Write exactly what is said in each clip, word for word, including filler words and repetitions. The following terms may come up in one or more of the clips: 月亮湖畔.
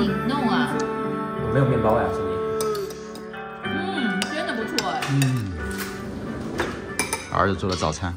你弄啊？我没有面包呀，兄弟。嗯，真的不错哎。嗯。儿子做了早餐。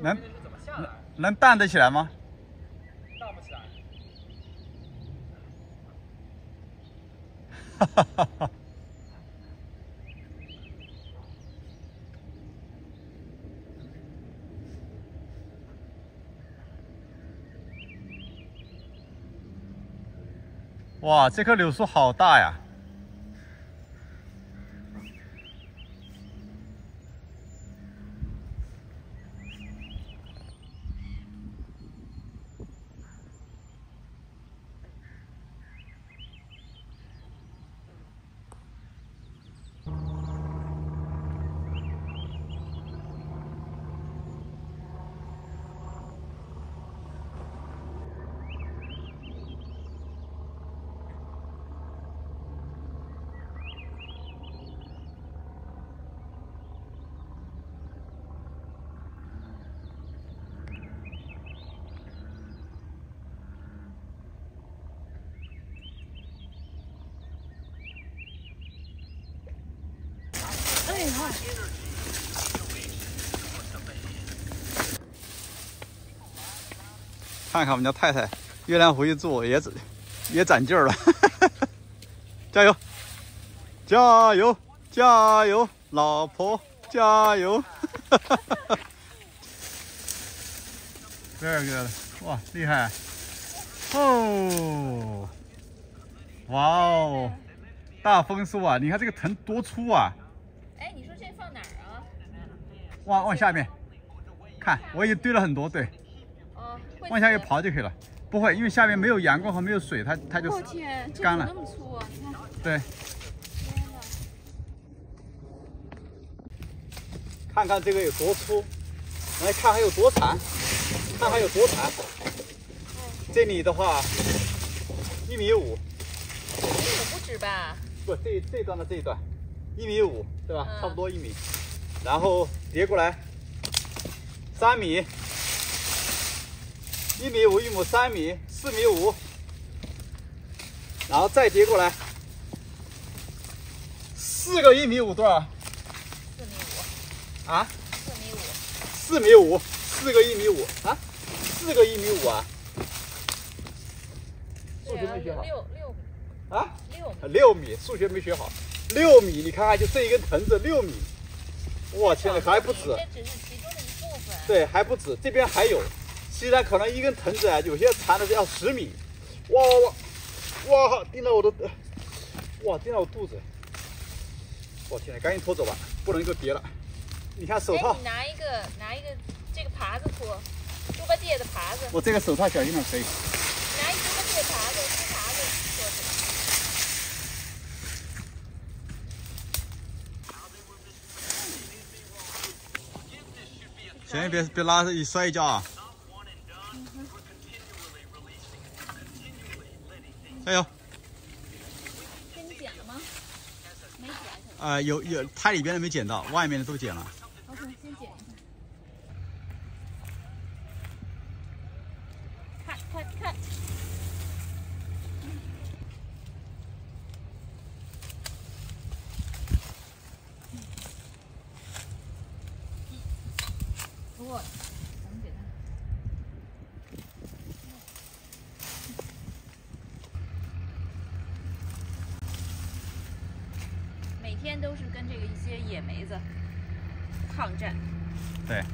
能能荡得起来吗？荡不起来。哈哈哈哈。哇，这棵柳树好大呀！ 看看我们家太太，月亮湖一坐也也攒劲儿了，加油，加油，加油，老婆加油！very good， 哇，厉害！哦，哇哦，大枫树啊！你看这个藤多粗啊！ 哎，你说这放哪儿啊？往往下面，看，我已经堆了很多，对。哦。往下一刨就可以了，不会，因为下面没有阳光和没有水，它它就干了。我天，这怎么那么粗啊？你看。对。天哪！看看这个有多粗，来看还有多长，看还有多长。这里的话，一米五。一米五不止吧？不，这这段的这一段。 一米五，对吧？嗯、差不多一米，然后叠过来，三米，一米五，一亩三米，四米五，然后再叠过来，四个一米五多少？四米五。啊？四米五。四米五，四个一米五啊？四个一米五啊？数学没学好。六六米。啊？六。六米，数学没学好。 六米，你看看，就这一根藤子六米，我天哪，还不止。这只是其中的一部分。对，还不止，这边还有。虽然可能一根藤子啊，有些长的要十米。哇哇哇！哇，钉到我的，哇，钉到我肚子。我天哪，赶紧拖走吧，不能够叠了。你看手套。哎，你拿一个，拿一个这个耙子拖，猪八戒的耙子。我这个手套小心点可以。拿一个猪八戒耙子，猪耙子拖起来。 行，别别拉，摔一跤啊！加油！给你剪了吗？没剪。呃，有有，它里边的没剪到，外面的都剪了。我先剪一下。看，看，看。天都是跟这个一些野梅子抗战。对。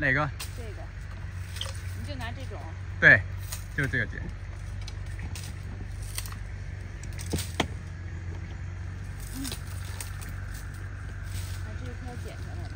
哪个？这个，你就拿这种。对，就这个剪。嗯，把这块剪下来了。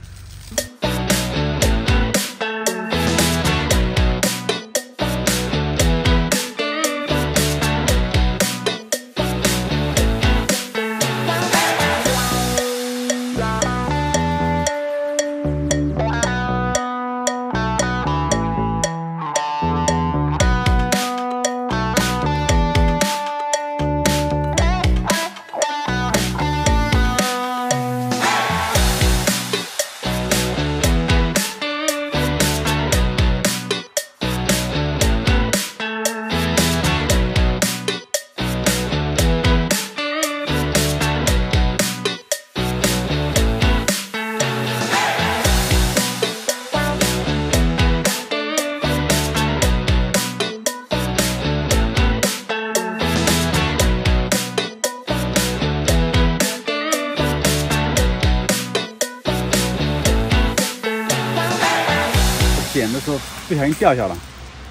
捡的时候不小心掉下了，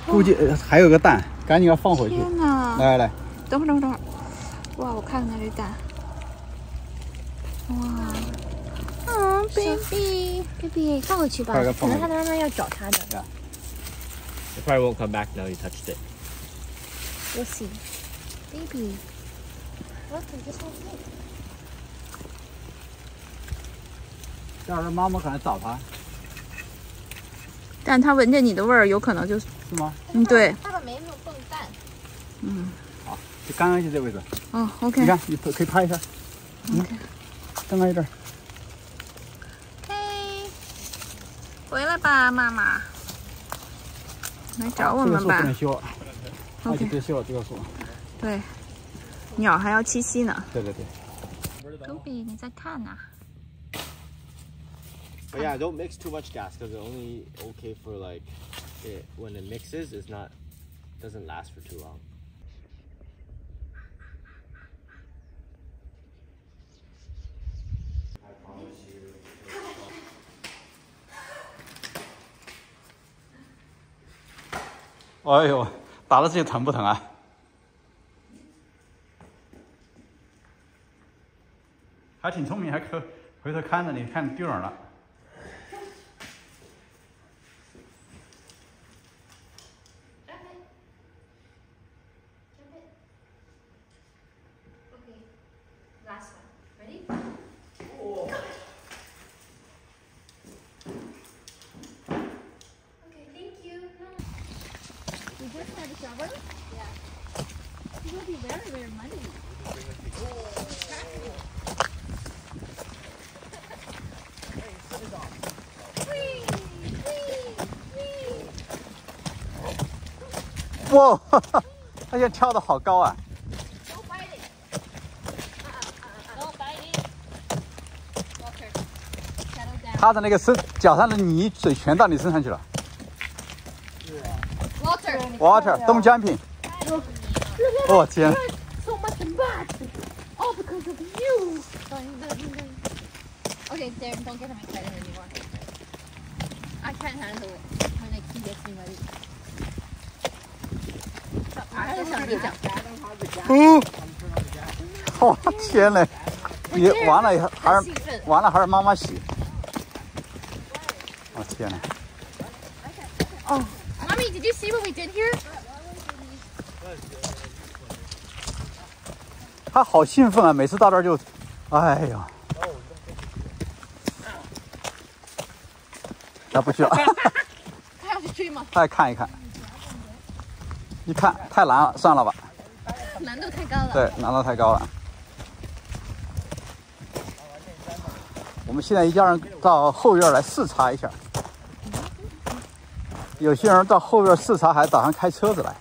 估计还有个蛋，赶紧要放回去。天哪！来来来，等会儿等会儿等会儿，哇，我看看这蛋，哇，啊 ，baby baby， 放回去吧，可能它妈妈要找它的。Yeah. It probably won't come back now you touched it. We'll see, baby. Look at this one. 到时候妈妈可能找它。 但它闻着你的味儿，有可能就是，是吗？嗯，对。它的没有蹦蛋。嗯，好，就刚刚就这位置。哦 ，OK。你看，你可以拍一下。OK。刚刚有点。嘿，回来吧，妈妈。来找我们吧。这个树不能修，那就别修了，这个树。对，鸟还要栖息呢。对对对。Goby， 你在看呐？ But yeah, don't mix too much gas because it's only okay for like it, when it mixes, it's not doesn't last for too long. I promise you. Oh, yo, 打了自己疼不疼啊？ 还挺聪明，还可回头看着你，看丢哪了。 哇，它现在跳的好高啊！ 他的那个身脚上的泥水全到你身上去了。Water, water, don't jumping. Oh, 天！ So much mud, all because of you. Okay, Darren, don't get him excited anymore. I can't handle it when he gets me muddy. 还是想你讲。嗯。我天嘞！你完了以后还是完了还是妈妈洗。 天呐！哦 ，Mommy, did you see what we did here? 他好兴奋啊！每次到这儿就，哎呀，他不去了。他要去追吗？他来看一看。一看太难了，算了吧。难度太高了。对，难度太高了。我们现在一家人到后院来视察一下。有些人到后院视察，还打算开车子来。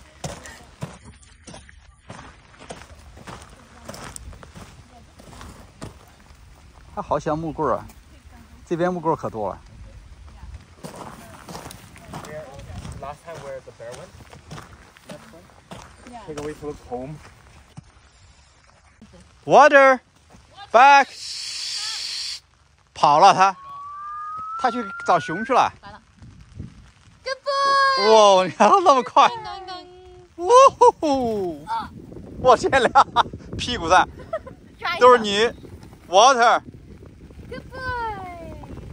它好像木棍啊，这边木棍可多了。 Last time where the bear went? Next one? Yeah. Take a way to look home. Water! Back! 跑了他，他去找熊去了。来了。Good boy! 哇，你看那么快！哇吼！哇，这俩屁股蛋都是你 ，Water! Good boy!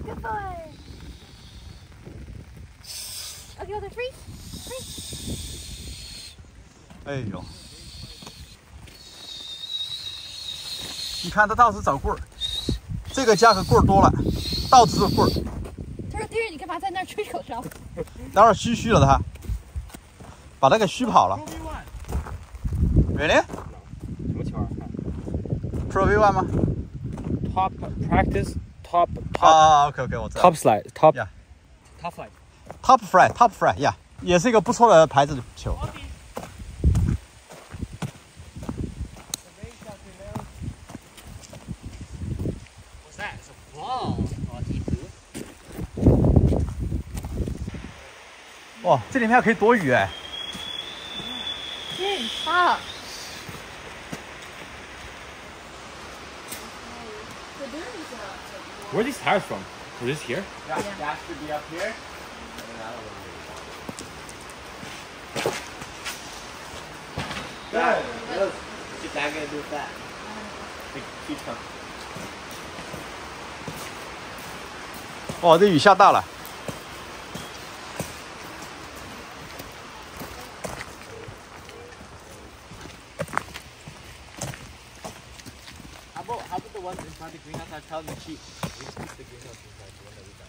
Good boy! Another free, free. 哎呦！你看他到处找棍儿，这个家可棍儿多了，到处是棍儿。他说：“对着你干嘛在那儿吹口哨？”待会儿虚虚了他，把他给虚跑了。Really？ 什么球 ？Pro V one 吗 ？Top practice, top top. 啊 ，OK OK， 我知道。Top slide, top yeah, top slide. Top Fry, Top Fry， 呀、yeah ，也是一个不错的牌子的球。哇，这里面还可以躲雨哎！嗯，发了。Where are these tires from? Were these here? Yeah, that should be up here. Yeah, look. She's not gonna do that. Big huge one. 哦，这雨下大了。How about how about the one in front of the greenhouse? I tell you, cheap. We keep the greenhouse inside the one that we got.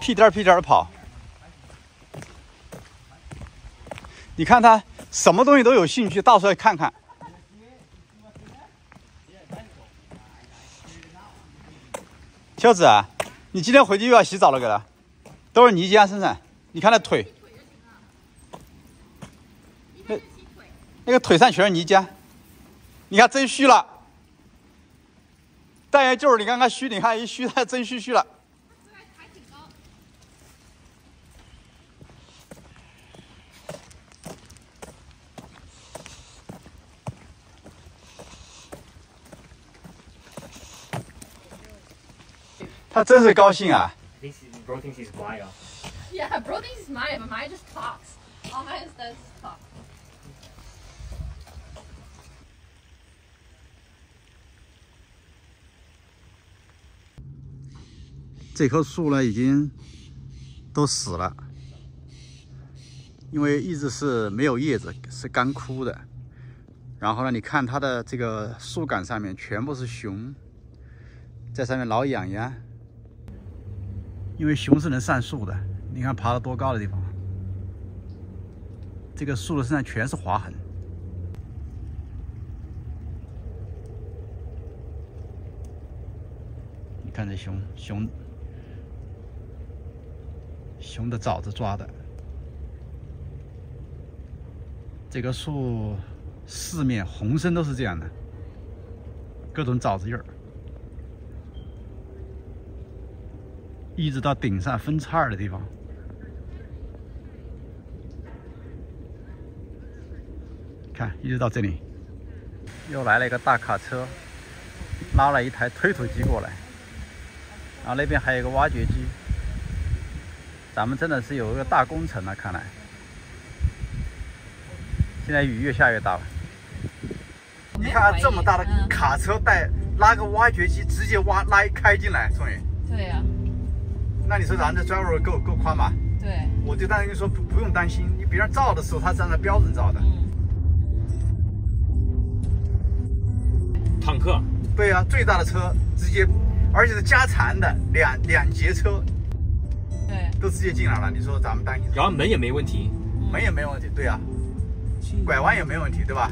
屁颠屁颠的跑，你看他什么东西都有兴趣，到处来看看。秋子啊，你今天回去又要洗澡了，给他，都是泥浆身上。你看他腿，那那个腿上全是泥浆。你看真虚了，但也就是你刚刚虚，你看一虚，他真虚虚了。 他真是高兴啊 ！Bro thinks he's my off. Yeah, bro thinks he's my, but my just talks. All my does is talk. 这棵树呢，已经都死了，因为一直是没有叶子，是干枯的。然后呢，你看它的这个树干上面全部是熊，在上面挠痒痒。 因为熊是能上树的，你看爬到多高的地方，这个树的身上全是划痕。你看这熊，熊，熊的爪子抓的。这个树四面红参都是这样的，各种爪子印儿。 一直到顶上分叉的地方，看，一直到这里，又来了一个大卡车，拉了一台推土机过来，然后那边还有一个挖掘机，咱们真的是有一个大工程啊！看来，现在雨越下越大了。你看看这么大的卡车带拉个挖掘机，直接挖拉一开进来，宋宇。对呀。 那你说咱这 driver 够够宽吧？对，我就担心说不不用担心，你别人造的时候他是按照标准造的。嗯、坦克。对啊，最大的车直接，而且是加长的两两节车。对。都直接进来了，你说咱们担心？然后门也没问题，门也没问题，对啊。拐弯也没问题，对吧？